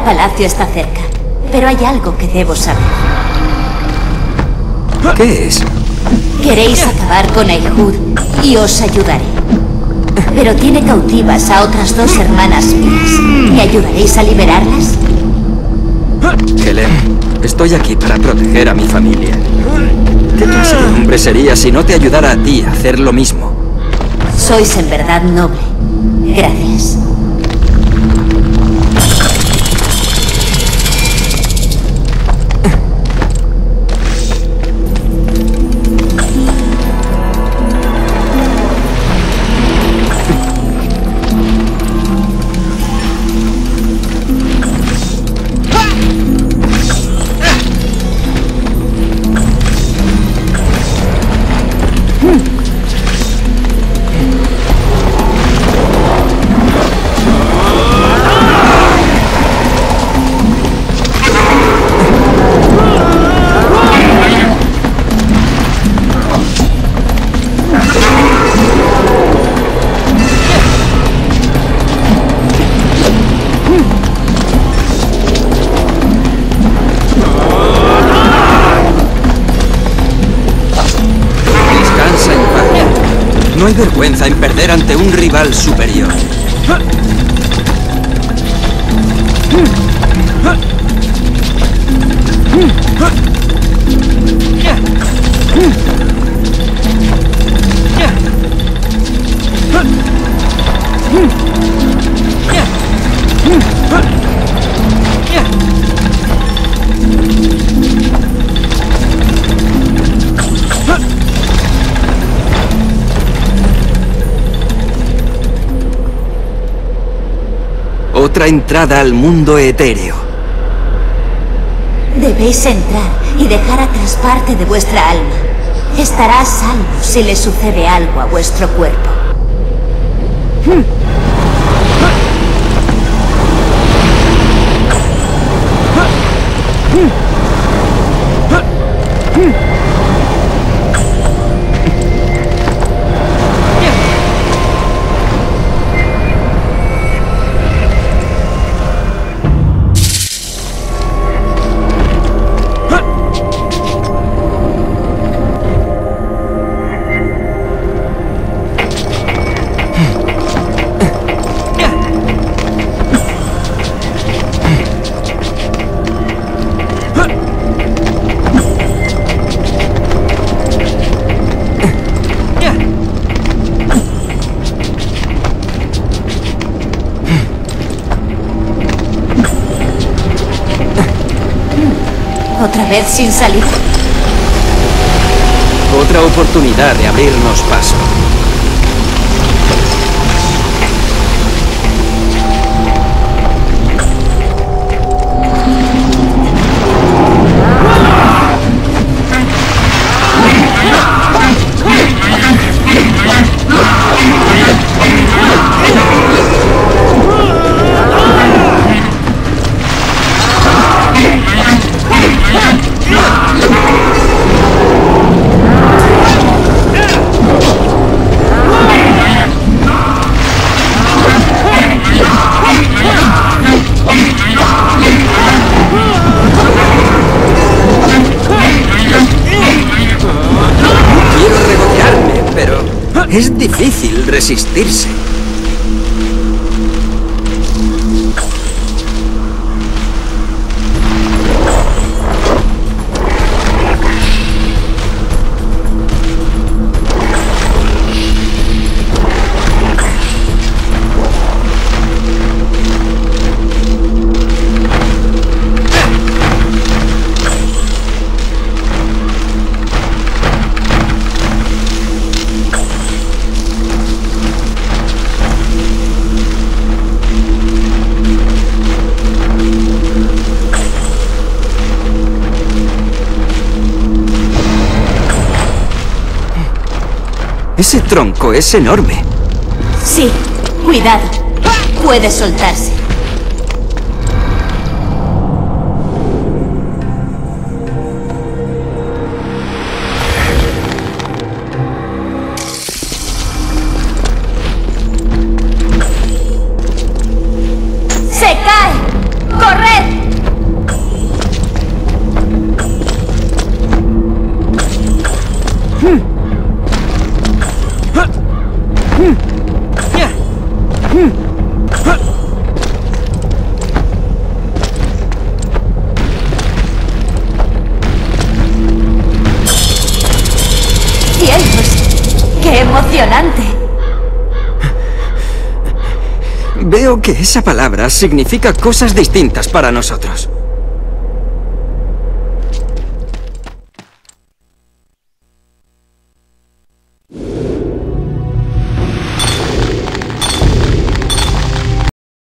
al palacio está cerca, pero hay algo que debo saber. ¿Qué es? Queréis acabar con Eihud y os ayudaré. Pero tiene cautivas a otras dos hermanas mías. ¿Me ayudaréis a liberarlas? Helen, estoy aquí para proteger a mi familia. ¿Qué clase de hombre sería si no te ayudara a ti a hacer lo mismo? Sois en verdad noble. Gracias. No hay vergüenza en perder ante un rival superior. Otra entrada al mundo etéreo. Debéis entrar y dejar atrás parte de vuestra alma. Estará a salvo si le sucede algo a vuestro cuerpo. Otra vez sin salida. Otra oportunidad de abrirnos paso. Es difícil resistirse. Ese tronco es enorme. Sí, cuidado. Puede soltarse. ¡Se cae! ¡Corred! Veo que esa palabra significa cosas distintas para nosotros.